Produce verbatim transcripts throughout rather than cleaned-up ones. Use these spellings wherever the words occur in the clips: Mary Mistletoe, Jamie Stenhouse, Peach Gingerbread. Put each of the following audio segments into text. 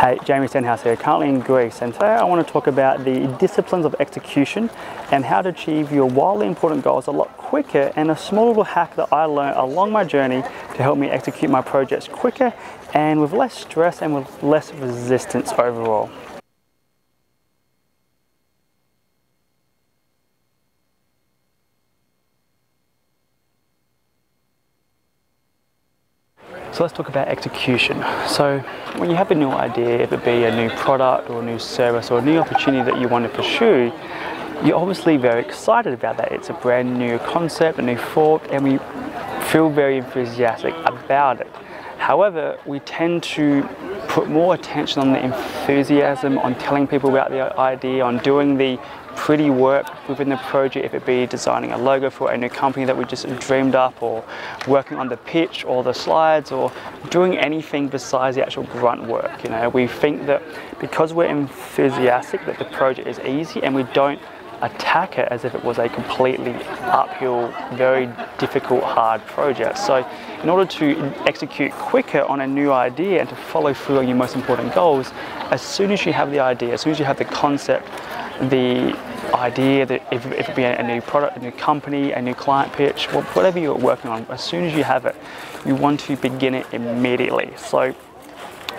Hey, Jamie Stenhouse here, currently in Greece, and today I want to talk about the disciplines of execution and how to achieve your wildly important goals a lot quicker, and a small little hack that I learned along my journey to help me execute my projects quicker and with less stress and with less resistance overall. So let's talk about execution. So when you have a new idea, if it be a new product or a new service or a new opportunity that you want to pursue, you're obviously very excited about that. It's a brand new concept, a new thought, and we feel very enthusiastic about it. However, we tend to put more attention on the enthusiasm, on telling people about the idea, on doing the pretty work within the project, if it be designing a logo for a new company that we just dreamed up, or working on the pitch or the slides, or doing anything besides the actual grunt work. You know, we think that because we're enthusiastic that the project is easy, and we don't attack it as if it was a completely uphill, very difficult, hard project. So in order to execute quicker on a new idea and to follow through on your most important goals, as soon as you have the idea, as soon as you have the concept, the idea, that if, if it be a new product, a new company, a new client pitch, whatever you're working on, as soon as you have it, you want to begin it immediately. So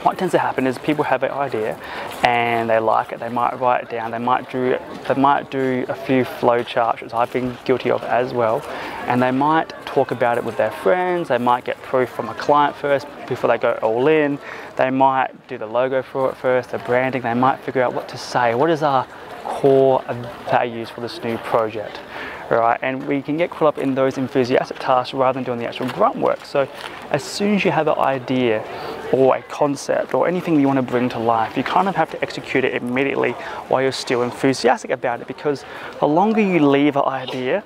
what tends to happen is people have an idea and they like it, they might write it down, they might do they might do a few flow charts, which I've been guilty of as well, and they might talk about it with their friends, they might get proof from a client first before they go all in, they might do the logo for it first, the branding, they might figure out what to say, what is our core values for this new project, right? And we can get caught up in those enthusiastic tasks rather than doing the actual grunt work. So as soon as you have an idea or a concept or anything you want to bring to life, you kind of have to execute it immediately while you're still enthusiastic about it, because the longer you leave an idea,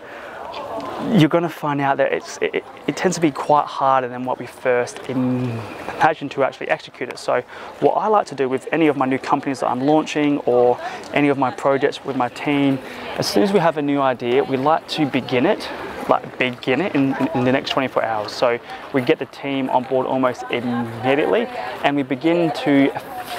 you're going to find out that it's, it, it tends to be quite harder than what we first imagined to actually execute it. So what I like to do with any of my new companies that I'm launching or any of my projects with my team, as soon as we have a new idea, we like to begin it, like begin it in, in, in the next twenty-four hours. So we get the team on board almost immediately and we begin to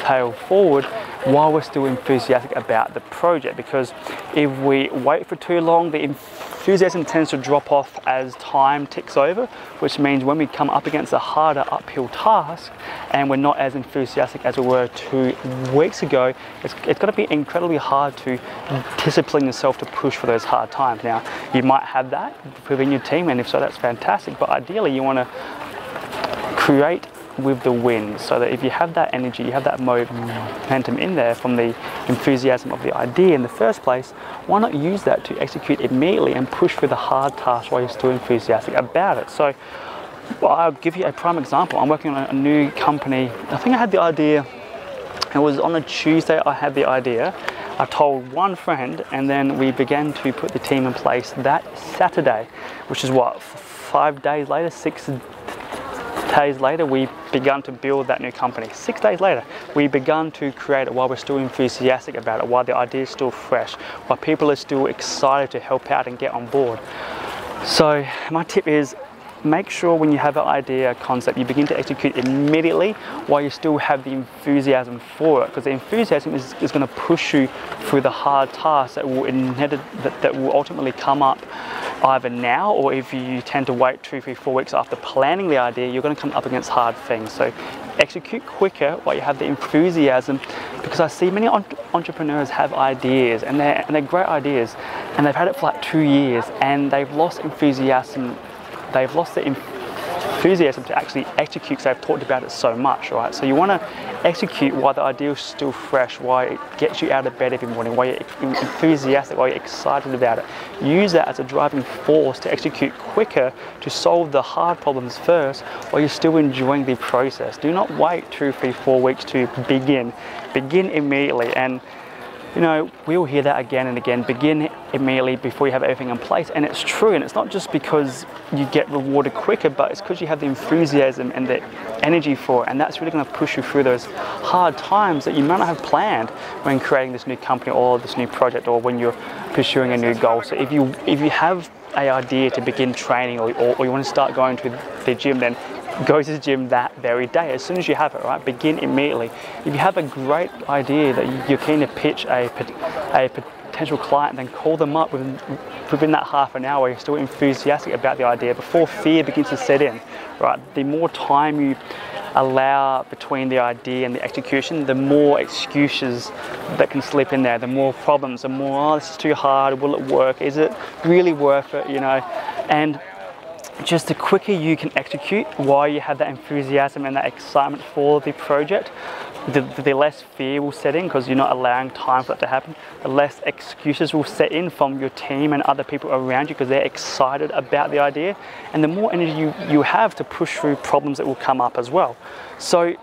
fail forward while we're still enthusiastic about the project, because if we wait for too long, the enthusiasm tends to drop off as time ticks over, which means when we come up against a harder uphill task and we're not as enthusiastic as we were two weeks ago, it's, it's going to be incredibly hard to discipline yourself to push for those hard times. Now, you might have that within your team, and if so, that's fantastic, but ideally you want to create with the wind, so that if you have that energy, you have that momentum in there from the enthusiasm of the idea in the first place, why not use that to execute immediately and push for the hard task while you're still enthusiastic about it? So well, I'll give you a prime example. I'm working on a new company. I think I had the idea, it was on a Tuesday I had the idea. I told one friend, and then we began to put the team in place that Saturday, which is what, five days later, six days later we begun to build that new company. Six days later we begun to create it while we're still enthusiastic about it, while the idea is still fresh, while people are still excited to help out and get on board. So my tip is, make sure when you have an idea, a concept, you begin to execute immediately while you still have the enthusiasm for it, because the enthusiasm is, is going to push you through the hard tasks that will, that, that will ultimately come up either now, or if you tend to wait two, three, four weeks after planning the idea, you're going to come up against hard things. So execute quicker while you have the enthusiasm, because I see many entrepreneurs have ideas, and they're, and they're great ideas, and they've had it for like two years and they've lost enthusiasm. They've lost the enthusiasm to actually execute because they've talked about it so much, right? So you want to execute while the idea is still fresh, while it gets you out of bed every morning, while you're enthusiastic, while you're excited about it. Use that as a driving force to execute quicker, to solve the hard problems first, while you're still enjoying the process. Do not wait two, three, four weeks to begin. Begin immediately. And you know, we will hear that again and again, begin immediately before you have everything in place. And it's true, and it's not just because you get rewarded quicker, but it's because you have the enthusiasm and the energy for it, and that's really going to push you through those hard times that you might not have planned when creating this new company or this new project, or when you're pursuing a new goal. So if you if you have an idea to begin training, or, or, or you want to start going to the gym, then go to the gym that very day, as soon as you have it, right? Begin immediately. If you have a great idea that you're keen to pitch a, a potential client, then call them up within, within that half an hour. You're still enthusiastic about the idea before fear begins to set in, right? The more time you allow between the idea and the execution, the more excuses that can slip in there, the more problems, the more, oh, this is too hard, will it work, is it really worth it, you know? And just the quicker you can execute while you have that enthusiasm and that excitement for the project, the, the less fear will set in, because you're not allowing time for that to happen. The less excuses will set in from your team and other people around you, because they're excited about the idea, and the more energy you, you have to push through problems that will come up as well. So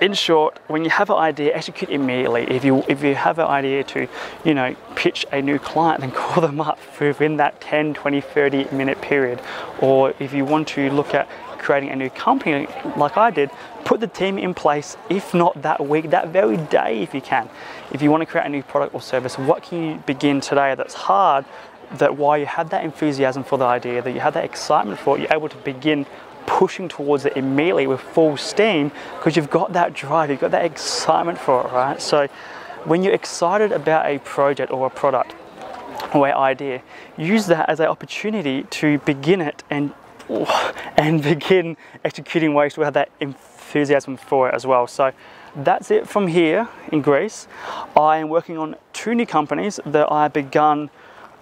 in short, when you have an idea, execute immediately. If you if you have an idea to, you know, pitch a new client, then call them up within that ten, twenty, thirty minute period. Or if you want to look at creating a new company like I did, put the team in place, if not that week, that very day if you can. If you want to create a new product or service, what can you begin today that's hard, that while you have that enthusiasm for the idea, that you have that excitement for it, you're able to begin pushing towards it immediately with full steam, because you've got that drive, you've got that excitement for it, right? So when you're excited about a project or a product or an idea, use that as an opportunity to begin it and and begin executing ways to have that enthusiasm for it as well. So that's it from here in Greece. I am working on two new companies that I begun,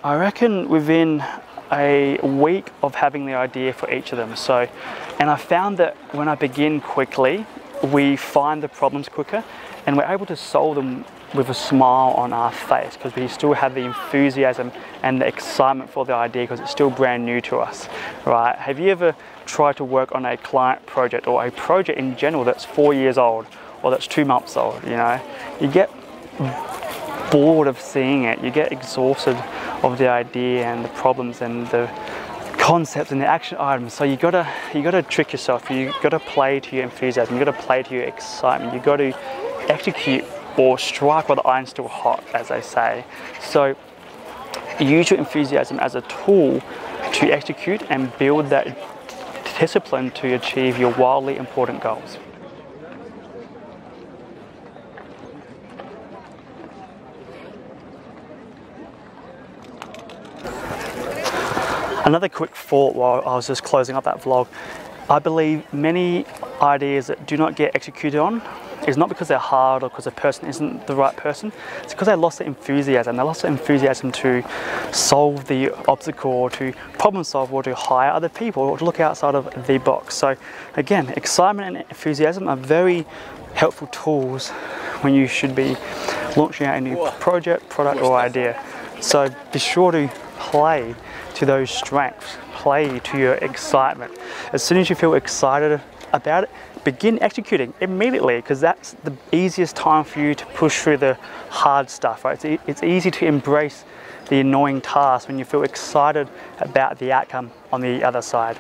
I reckon, within a week of having the idea for each of them. So, and I found that when I begin quickly, we find the problems quicker and we're able to solve them with a smile on our face, because we still have the enthusiasm and the excitement for the idea, because it's still brand new to us, right? Have you ever tried to work on a client project or a project in general that's four years old or that's two months old? You know, you get bored of seeing it, you get exhausted of the idea and the problems and the concepts and the action items. So you gotta you gotta trick yourself, you gotta play to your enthusiasm, you gotta play to your excitement, you gotta execute or strike while the iron's still hot, as they say. So use your enthusiasm as a tool to execute and build that discipline to achieve your wildly important goals. Another quick thought while I was just closing up that vlog. I believe many ideas that do not get executed on is not because they're hard or because the person isn't the right person. It's because they lost the enthusiasm. They lost the enthusiasm to solve the obstacle or to problem solve or to hire other people or to look outside of the box. So again, excitement and enthusiasm are very helpful tools when you should be launching out a new project, product or idea. So be sure to play to those strengths, play to your excitement. As soon as you feel excited about it, begin executing immediately, because that's the easiest time for you to push through the hard stuff, right? It's, it's easy to embrace the annoying task when you feel excited about the outcome on the other side.